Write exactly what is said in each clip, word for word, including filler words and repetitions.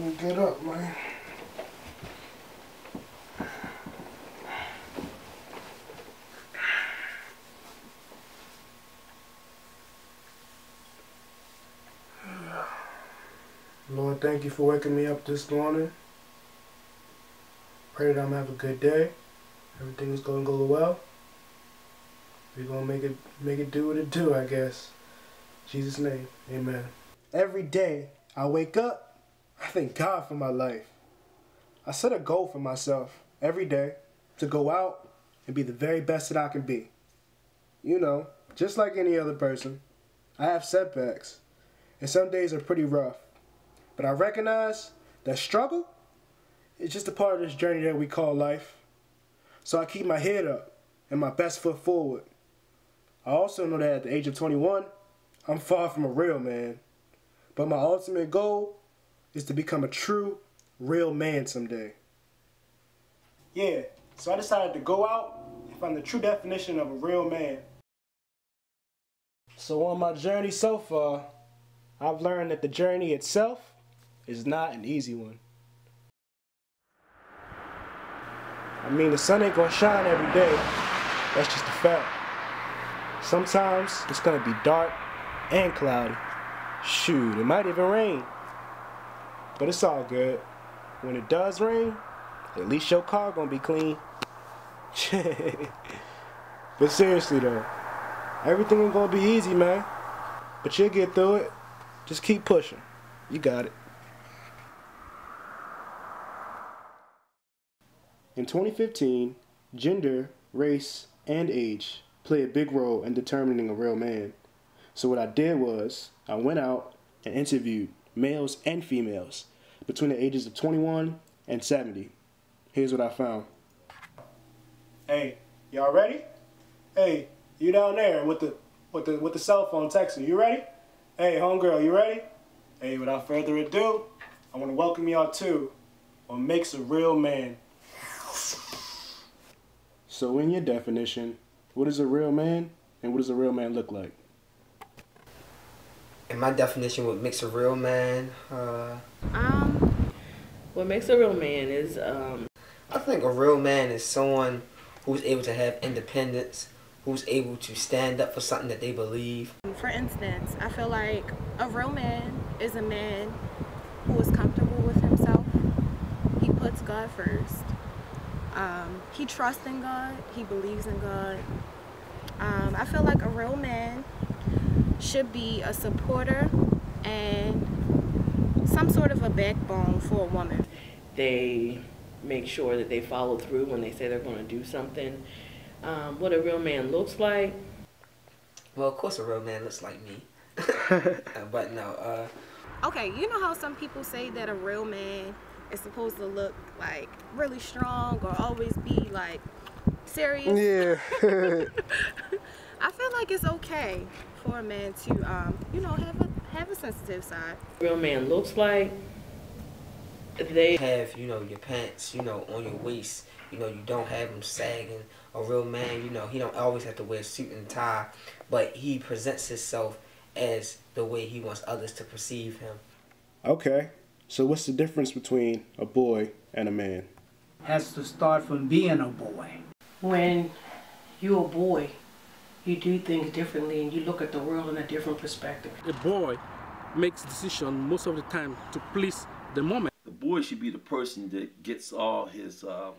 help me get up, man. Lord, thank you for waking me up this morning. Pray that I'm gonna have a good day. Everything is gonna go well. We're gonna make it make it do what it do, I guess. In Jesus' name, amen. Every day I wake up, I thank God for my life. I set a goal for myself every day to go out and be the very best that I can be. You know, just like any other person, I have setbacks, and some days are pretty rough. But I recognize that struggle is just a part of this journey that we call life. So I keep my head up and my best foot forward. I also know that at the age of twenty-one, I'm far from a real man. But my ultimate goal is to become a true, real man someday. Yeah, so I decided to go out and find the true definition of a real man. So on my journey so far, I've learned that the journey itself is not an easy one. I mean, the sun ain't gonna shine every day. That's just a fact. Sometimes it's gonna be dark and cloudy. Shoot, it might even rain. But it's all good. When it does rain, at least your car gonna be clean. But seriously though, everything ain't gonna be easy, man. But you'll get through it. Just keep pushing. You got it. In twenty fifteen, gender, race, and age play a big role in determining a real man. So what I did was, I went out and interviewed males and females between the ages of twenty-one and seventy. Here's what I found. Hey, y'all ready? Hey, you down there with the with the with the cell phone texting, you ready? Hey, homegirl, you ready? Hey, without further ado, I want to welcome y'all to What Makes a Real Man. So in your definition, what is a real man and what does a real man look like? In my definition, what makes a real man, uh... Um, what makes a real man is, um... I think a real man is someone who's able to have independence, who's able to stand up for something that they believe. For instance, I feel like a real man is a man who is comfortable with himself. He puts God first. Um, he trusts in God, he believes in God. Um, I feel like a real man should be a supporter and some sort of a backbone for a woman. They make sure that they follow through when they say they're going to do something. Um, what a real man looks like? Well, of course a real man looks like me. But no. Uh... Okay, you know how some people say that a real man is supposed to look like really strong or always be like serious? Yeah. I feel like it's okay for a man to um you know have a have a sensitive side. Real man looks like they have, you know, your pants, you know, on your waist, you know, you don't have them sagging. A real man, you know, he don't always have to wear a suit and tie, but he presents himself as the way he wants others to perceive him. Okay. So what's the difference between a boy and a man? Has to start from being a boy. When you're a boy, you do things differently and you look at the world in a different perspective. A boy makes decisions most of the time to please the moment. The boy should be the person that gets all his, uh,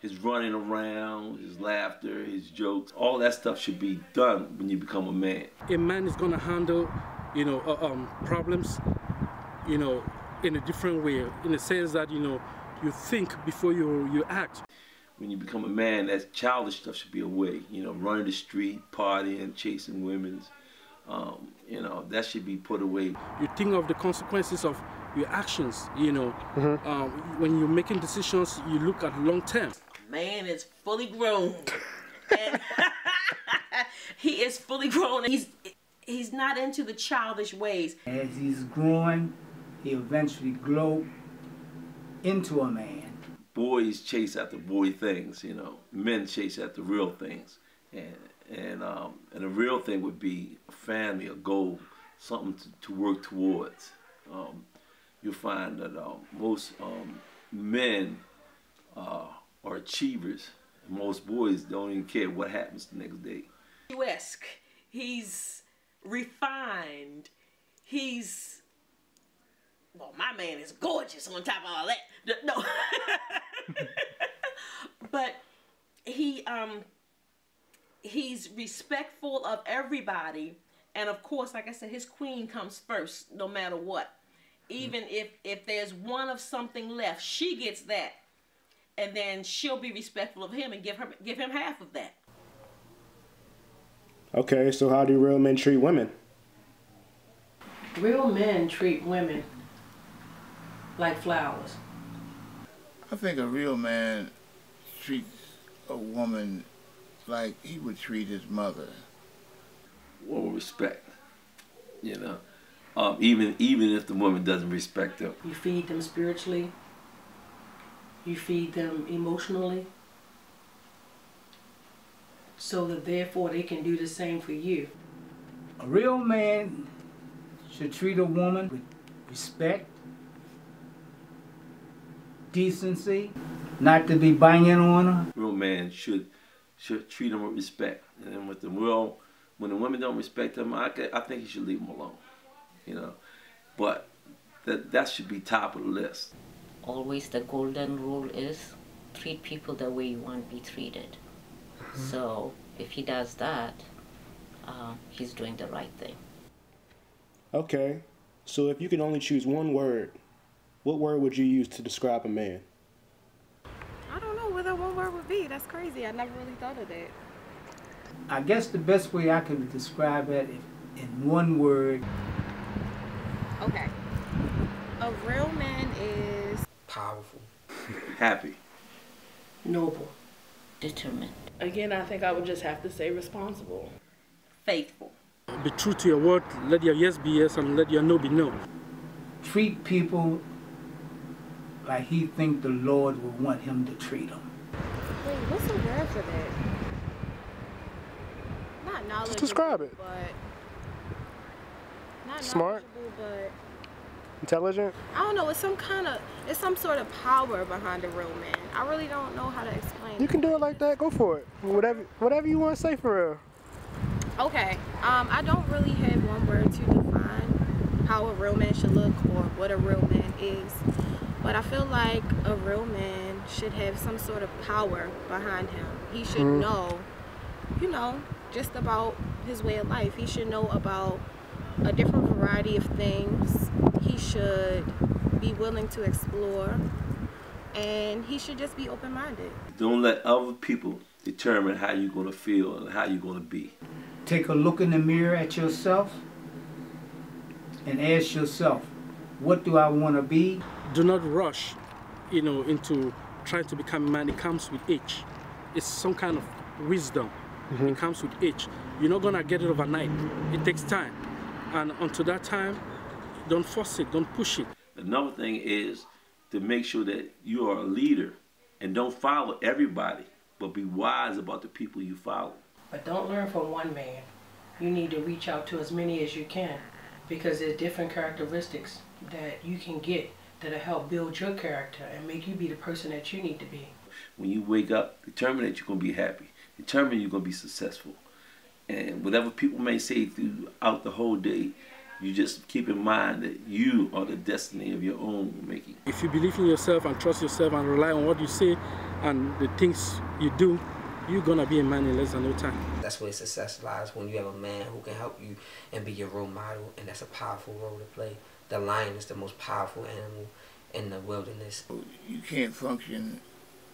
his running around, his laughter, his jokes. All that stuff should be done when you become a man. A man is going to handle, you know, uh, um, problems, you know, in a different way, in the sense that, you know, you think before you you act. When you become a man, that childish stuff should be away. You know, running the street, partying, chasing women. Um, you know, that should be put away. You think of the consequences of your actions. You know, mm-hmm. um, when you're making decisions, you look at long term. Man is fully grown. And he is fully grown. He's he's not into the childish ways. As he's growing, he eventually grow into a man. Boys chase after boy things, you know. Men chase after real things, and and um, and a real thing would be a family, a goal, something to, to work towards. Um, you find that uh, most um, men uh, are achievers. Most boys don't even care what happens the next day. He's he's refined. He's, well, my man is gorgeous on top of all that. No. But he um he's respectful of everybody, and of course, like I said, his queen comes first no matter what. Even mm. if if there's one of something left, she gets that, and then she'll be respectful of him and give her give him half of that. Okay, so how do real men treat women? Real men treat women like flowers. I think a real man treats a woman like he would treat his mother. Well, respect, you know, um, even even if the woman doesn't respect them. You feed them spiritually. You feed them emotionally, so that therefore they can do the same for you. A real man should treat a woman with respect, decency, not to be banging on her. Real man should should treat them with respect, and then with the real, when the women don't respect them, I, I think he should leave them alone, you know. But that that should be top of the list. Always the golden rule is treat people the way you want to be treated. Mm-hmm. So if he does that, uh, he's doing the right thing. Okay, so if you can only choose one word, what word would you use to describe a man? I don't know what that one word would be. That's crazy. I never really thought of that. I guess the best way I could describe it in one word. Okay. A real man is... powerful. Happy. Noble. Determined. Again, I think I would just have to say responsible. Faithful. Be true to your word. Let your yes be yes and let your no be no. Treat people like he think the Lord would want him to treat them. Wait, what's the word for that? Not knowledgeable, just describe it. But not smart, but intelligent. I don't know. It's some kind of, it's some sort of power behind a real man. I really don't know how to explain. You can do it like that. Go for it. Whatever, whatever you want to say for real. Okay. Um, I don't really have one word to define how a real man should look or what a real man is. But I feel like a real man should have some sort of power behind him. He should mm. know, you know, just about his way of life. He should know about a different variety of things. He should be willing to explore. And he should just be open-minded. Don't let other people determine how you're going to feel and how you're going to be. Take a look in the mirror at yourself and ask yourself, what do I want to be? Do not rush, you know, into trying to become a man. It comes with age. It's some kind of wisdom. Mm-hmm. It comes with age. You're not gonna get it overnight. It takes time, and until that time, don't force it. Don't push it. Another thing is to make sure that you are a leader and don't follow everybody, but be wise about the people you follow. But don't learn from one man. You need to reach out to as many as you can, because there's different characteristics that you can get that'll help build your character and make you be the person that you need to be. When you wake up, determine that you're going to be happy. Determine you're going to be successful. And whatever people may say throughout the whole day, you just keep in mind that you are the destiny of your own making. If you believe in yourself and trust yourself and rely on what you say and the things you do, you're going to be a man in less than no time. That's where success lies, when you have a man who can help you and be your role model, and that's a powerful role to play. The lion is the most powerful animal in the wilderness. You can't function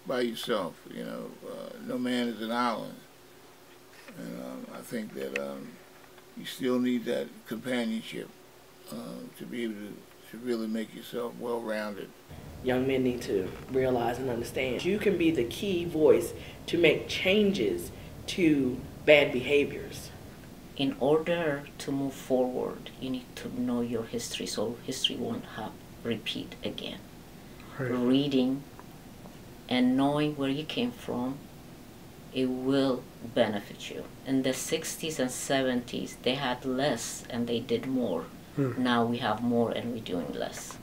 by yourself, you know. Uh, no man is an island. And um, I think that um, you still need that companionship uh, to be able to, to really make yourself well-rounded. Young men need to realize and understand you can be the key voice to make changes to bad behaviors. In order to move forward, you need to know your history, so history won't have repeat again. Right. Reading and knowing where you came from, it will benefit you. In the sixties and seventies, they had less and they did more. Hmm. Now we have more and we're doing less.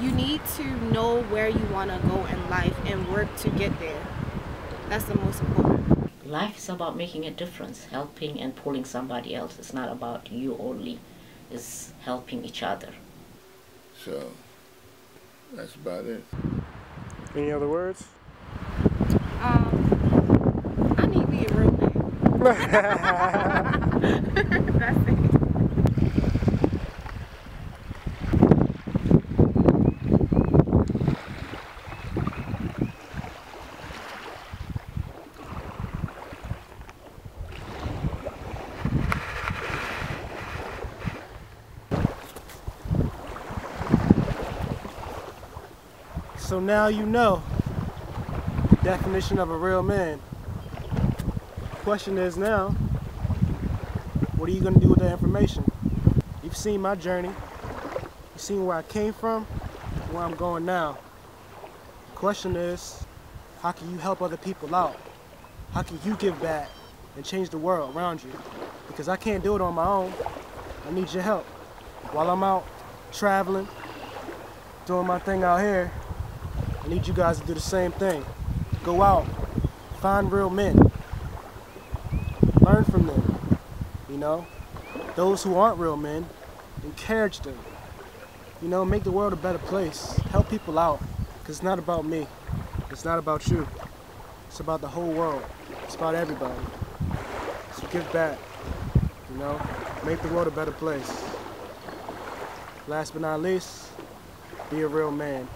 you need to know where you want to go in life and work to get there. That's the most important. Life is about making a difference, helping and pulling somebody else. It's not about you only. It's helping each other. So, that's about it. Any other words? Um, I need me a real man. That's it. So now you know the definition of a real man. The question is now, what are you going to do with that information? You've seen my journey. You've seen where I came from, where I'm going now. The question is, how can you help other people out? How can you give back and change the world around you? Because I can't do it on my own. I need your help. While I'm out traveling, doing my thing out here, I need you guys to do the same thing. Go out, find real men, learn from them, you know? Those who aren't real men, encourage them, you know? Make the world a better place, help people out, because it's not about me, it's not about you, it's about the whole world, it's about everybody. So give back, you know? Make the world a better place. Last but not least, be a real man.